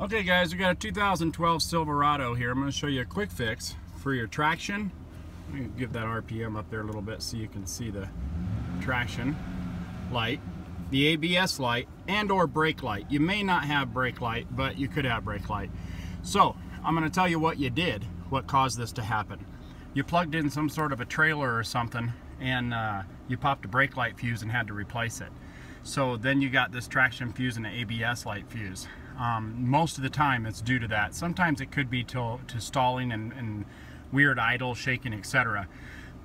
Okay guys, we got a 2012 Silverado here. I'm going to show you a quick fix for your traction. I'm going to give that RPM up there a little bit so you can see the traction light, the ABS light, and or brake light. You may not have brake light, but you could have brake light. So I'm going to tell you what you did, what caused this to happen. You plugged in some sort of a trailer or something and you popped a brake light fuse and had to replace it. So then you got this traction fuse and an ABS light fuse. Most of the time it's due to that. Sometimes it could be to stalling and weird idle, shaking, etc.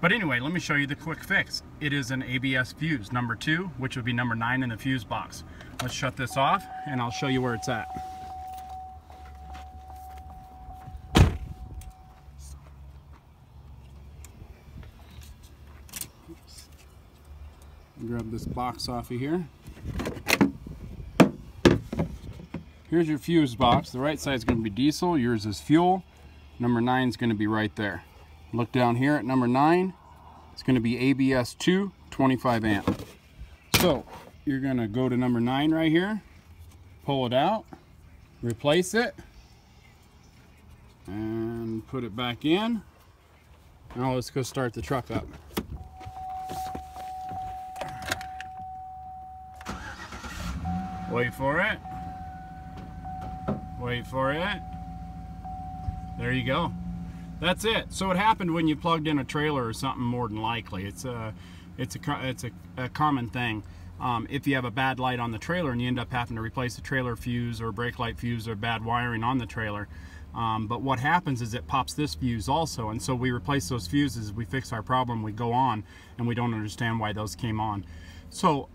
But anyway, let me show you the quick fix. It is an ABS fuse, number 2, which would be number 9 in the fuse box. Let's shut this off and I'll show you where it's at. Grab this box off of here. Here's your fuse box. The right side's going to be diesel, yours is fuel. Number 9 is going to be right there. Look down here at number 9. It's going to be ABS 2, 25 amp. So you're going to go to number 9 right here, pull it out, replace it, and put it back in. Now let's go start the truck up. Wait for it. Wait for it. There you go. That's it. So it happened when you plugged in a trailer or something, more than likely. It's a common thing. If you have a bad light on the trailer and you end up having to replace the trailer fuse or brake light fuse or bad wiring on the trailer. But what happens is it pops this fuse also, and so we replace those fuses, we fix our problem, we go on, and we don't understand why those came on. So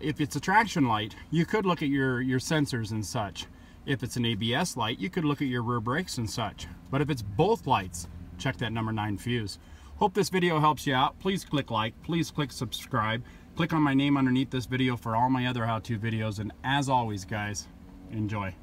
if it's a traction light, you could look at your sensors and such. If it's an ABS light, you could look at your rear brakes and such. But if it's both lights, check that number 9 fuse. Hope this video helps you out. Please click like, please click subscribe, click on my name underneath this video for all my other how-to videos, and as always guys, enjoy.